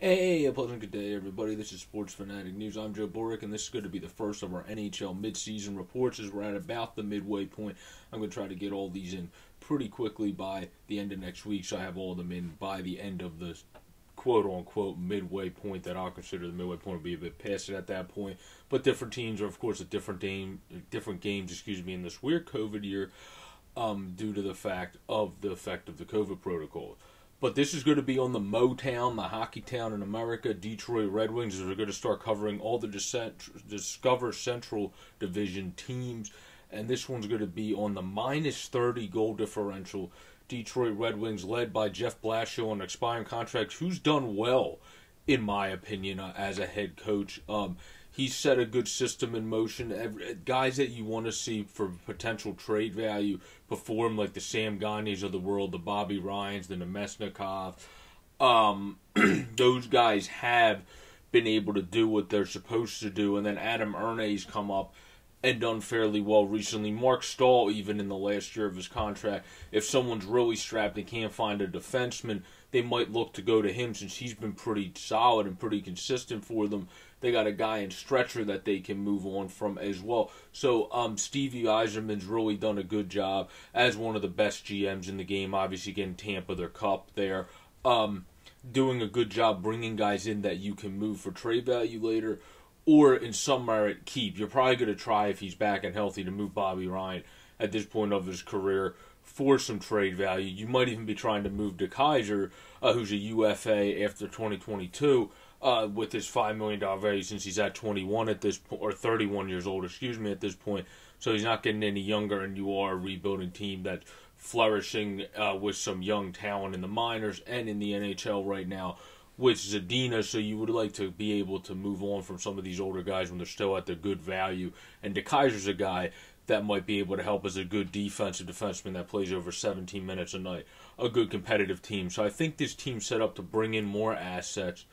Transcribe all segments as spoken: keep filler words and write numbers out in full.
Hey, a pleasant good day, everybody. This is Sports Fanatic News. I'm Joe Boric, and this is going to be the first of our N H L midseason reports as we're at about the midway point. I'm going to try to get all these in pretty quickly by the end of next week, so I have all of them in by the end of the quote-unquote midway point that I'll consider the midway point. Will be a bit past it at that point. But different teams are, of course, at different, game, different games excuse me, in this weird COVID year um, due to the fact of the effect of the COVID protocol. But this is going to be on the Motown, the hockey town in America, Detroit Red Wings, as we're going to start covering all the Discover Central Division teams. And this one's going to be on the minus thirty goal differential. Detroit Red Wings led by Jeff Blashill on expiring contracts, who's done well, in my opinion, uh, as a head coach. Um, he's set a good system in motion. Every, guys that you want to see for potential trade value perform, like the Sam Gagners of the world, the Bobby Ryans, the Mezhnikov. Um, those guys have been able to do what they're supposed to do. And then Adam Erne's come up and done fairly well recently. Marc Staal, even in the last year of his contract, if someone's really strapped and can't find a defenseman, they might look to go to him since he's been pretty solid and pretty consistent for them. They got a guy in stretcher that they can move on from as well. So um, Stevie Yzerman's really done a good job as one of the best G Ms in the game, obviously getting Tampa their cup there. Um, doing a good job bringing guys in that you can move for trade value later, or in some merit keep. You're probably going to try, if he's back and healthy, to move Bobby Ryan at this point of his career for some trade value. You might even be trying to move DeKeyser, uh, who's a U F A after twenty twenty-two, uh, with his five million dollars value since he's at twenty-one at this point, or thirty-one years old, excuse me, at this point. So he's not getting any younger, and you are a rebuilding team that's flourishing uh, with some young talent in the minors and in the N H L right now, which is Zadina, so you would like to be able to move on from some of these older guys when they're still at their good value. And DeKeyser's a guy that might be able to help as a good defensive defenseman that plays over seventeen minutes a night. A good competitive team. So I think this team's set up to bring in more assets.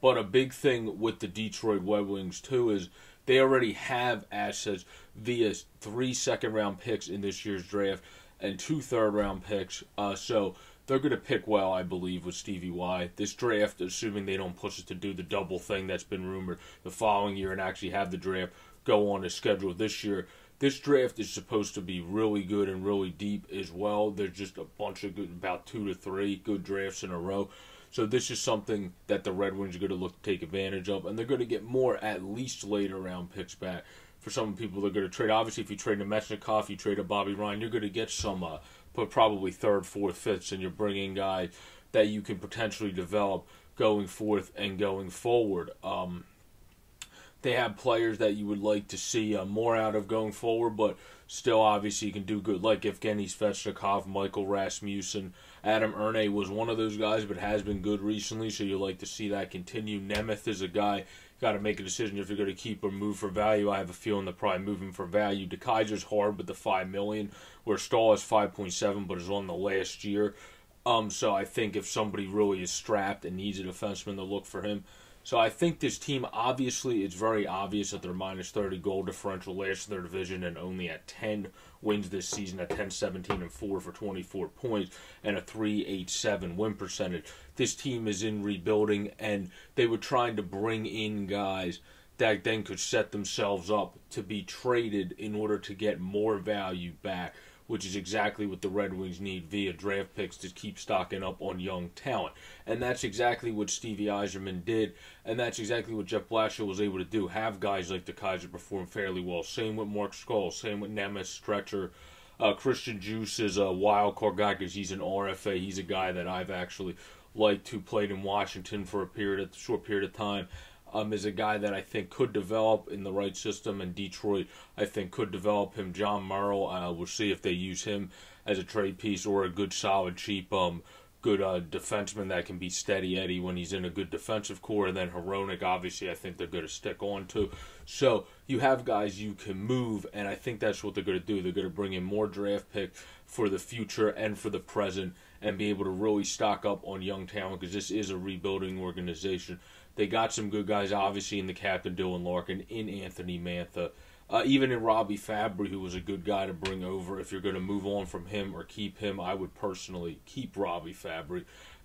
But a big thing with the Detroit Red Wings, too, is they already have assets via three second-round picks in this year's draft and two third-round picks. Uh, so... They're going to pick well, I believe, with Stevie Y. This draft, assuming they don't push it to do the double thing that's been rumored the following year and actually have the draft go on as scheduled this year. This draft is supposed to be really good and really deep as well. There's just a bunch of good, about two to three good drafts in a row. So this is something that the Red Wings are going to look to take advantage of, and they're going to get more at least later round picks back. For some people, they're going to trade. Obviously, if you trade a Mezhnikov, you trade a Bobby Ryan, you're going to get some, uh, but probably third, fourth, fifths, and you're bringing guys that you can potentially develop going forth and going forward. Um, they have players that you would like to see uh, more out of going forward, but still, obviously, you can do good. Like Evgeny Svechnikov, Michael Rasmussen, Adam Erne was one of those guys, but has been good recently, so you like to see that continue. Nemeth is a guy. Got to make a decision if you're going to keep or move for value. I have a feeling they're probably moving for value. DeKeyser's hard with the five million dollars, where Staal is five point seven, but is on the last year. Um, so I think if somebody really is strapped and needs a defenseman, they'll look for him. So I think this team, obviously, it's very obvious that they're minus thirty goal differential, last in their division, and only at ten wins this season at ten, seventeen, and four for twenty-four points and a three eighty-seven win percentage. This team is in rebuilding, and they were trying to bring in guys that then could set themselves up to be traded in order to get more value back, which is exactly what the Red Wings need via draft picks to keep stocking up on young talent. And that's exactly what Stevie Yzerman did, and that's exactly what Jeff Blashill was able to do, have guys like DeKeyser perform fairly well. Same with Marc Staal, same with Nemeth, Stretcher. Uh, Christian Juice is a wild card guy because he's an R F A. He's a guy that I've actually liked, who played in Washington for a period, a short period of time. Um, is a guy that I think could develop in the right system, and Detroit, I think, could develop him. John Merle, uh, we'll see if they use him as a trade piece or a good, solid, cheap, um, good uh, defenseman that can be steady Eddie when he's in a good defensive core. And then Hironic, obviously, I think they're going to stick on to. So you have guys you can move, and I think that's what they're going to do. They're going to bring in more draft picks for the future and for the present and be able to really stock up on young talent because this is a rebuilding organization. They got some good guys, obviously, in the captain, Dylan Larkin, in Anthony Mantha, uh, even in Robby Fabbri, who was a good guy to bring over. If you're going to move on from him or keep him, I would personally keep Robby Fabbri.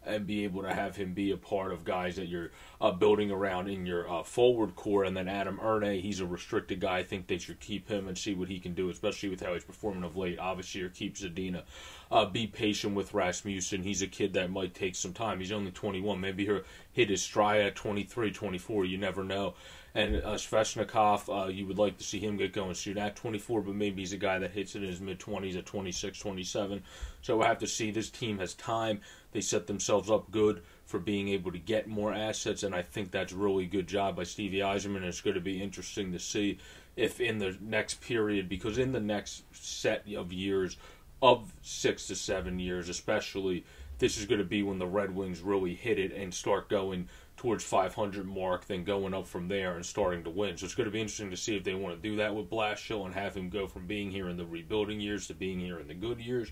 and be able to have him be a part of guys that you're uh, building around in your uh, forward core. And then Adam Erne, he's a restricted guy. I think they should keep him and see what he can do, especially with how he's performing of late. Obviously, or keep Zadina. Uh, be patient with Rasmussen. He's a kid that might take some time. He's only twenty-one. Maybe he'll hit his stride at twenty-three, twenty-four. You never know. And uh, Svechnikov, uh, you would like to see him get going soon at twenty-four, but maybe he's a guy that hits it in his mid-twenties at twenty-six, twenty-seven. So we'll have to see. This team has time. They set themselves up good for being able to get more assets, and I think that's a really good job by Stevie Yzerman, and it's going to be interesting to see if in the next period, because in the next set of years, of six to seven years especially, this is going to be when the Red Wings really hit it and start going towards five hundred mark, then going up from there and starting to win. So it's going to be interesting to see if they want to do that with Blashill and have him go from being here in the rebuilding years to being here in the good years,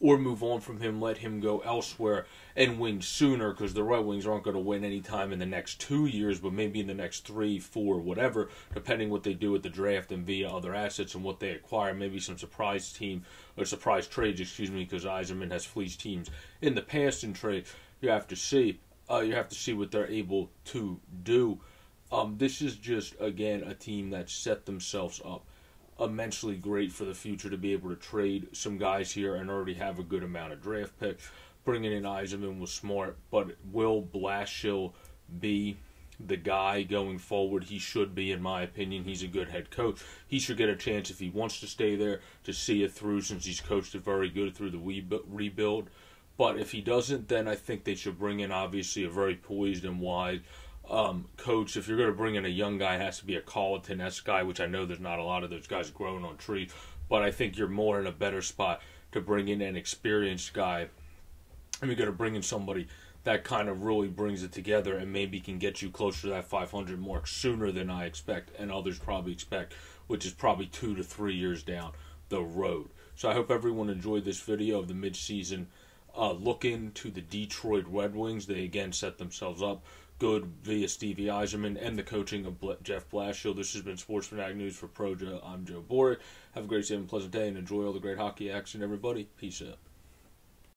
or move on from him, let him go elsewhere and win sooner, because the Red Wings aren't going to win any time in the next two years, but maybe in the next three, four, whatever, depending what they do at the draft and via other assets and what they acquire, maybe some surprise team or surprise trades, excuse me, because Yzerman has fleeced teams in the past in trade. You have to see. Uh, you have to see what they're able to do. Um, this is just, again, a team that set themselves up immensely great for the future to be able to trade some guys here and already have a good amount of draft picks. Bringing in Yzerman was smart, but will Blashill be the guy going forward? He should be, in my opinion. He's a good head coach. He should get a chance, if he wants to stay there, to see it through, since he's coached it very good through the rebuild. But if he doesn't, then I think they should bring in, obviously, a very poised and wise Um, coach. If you're going to bring in a young guy, it has to be a Colleton-esque guy, which I know there's not a lot of those guys growing on trees, but I think you're more in a better spot to bring in an experienced guy. And you're going to bring in somebody that kind of really brings it together and maybe can get you closer to that five hundred mark sooner than I expect and others probably expect, which is probably two to three years down the road. So I hope everyone enjoyed this video of the midseason uh, look into the Detroit Red Wings. They again set themselves up good via Stevie Yzerman and the coaching of Jeff Blashill. This has been Sports Fanatic News for Projo. I'm Joe Boric. Have a great, safe, and pleasant day, and enjoy all the great hockey action, everybody. Peace out.